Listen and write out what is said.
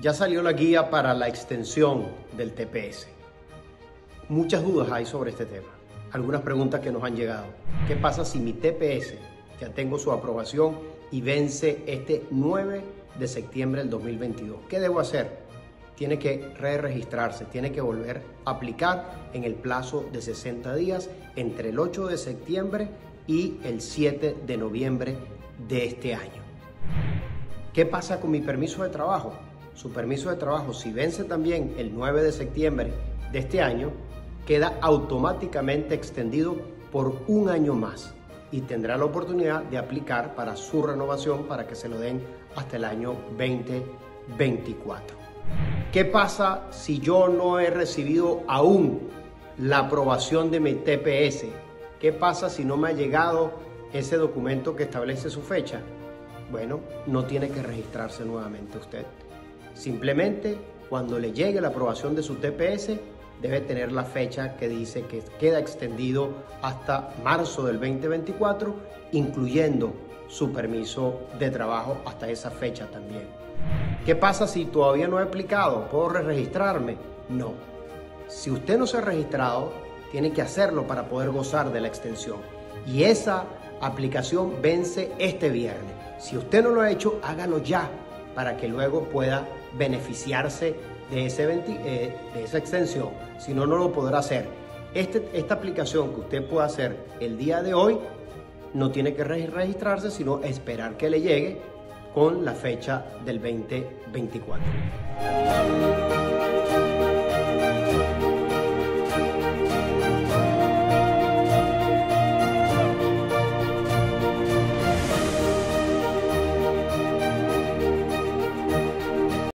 Ya salió la guía para la extensión del TPS. Muchas dudas hay sobre este tema. Algunas preguntas que nos han llegado. ¿Qué pasa si mi TPS, ya tengo su aprobación y vence este 9 de septiembre del 2022? ¿Qué debo hacer? Tiene que re-registrarse, tiene que volver a aplicar en el plazo de 60 días entre el 8 de septiembre y el 7 de noviembre de este año. ¿Qué pasa con mi permiso de trabajo? Su permiso de trabajo, si vence también el 9 de septiembre de este año, queda automáticamente extendido por un año más y tendrá la oportunidad de aplicar para su renovación para que se lo den hasta el año 2024. ¿Qué pasa si yo no he recibido aún la aprobación de mi TPS? ¿Qué pasa si no me ha llegado ese documento que establece su fecha? Bueno, no tiene que registrarse nuevamente usted. Simplemente, cuando le llegue la aprobación de su TPS, debe tener la fecha que dice que queda extendido hasta marzo del 2024, incluyendo su permiso de trabajo hasta esa fecha también. ¿Qué pasa si todavía no he aplicado? ¿Puedo registrarme? No. Si usted no se ha registrado, tiene que hacerlo para poder gozar de la extensión. Y esa aplicación vence este viernes. Si usted no lo ha hecho, hágalo ya para que luego pueda beneficiarse de esa extensión. Si no, no lo podrá hacer. Esta aplicación que usted pueda hacer el día de hoy no tiene que registrarse, sino esperar que le llegue con la fecha del 2024.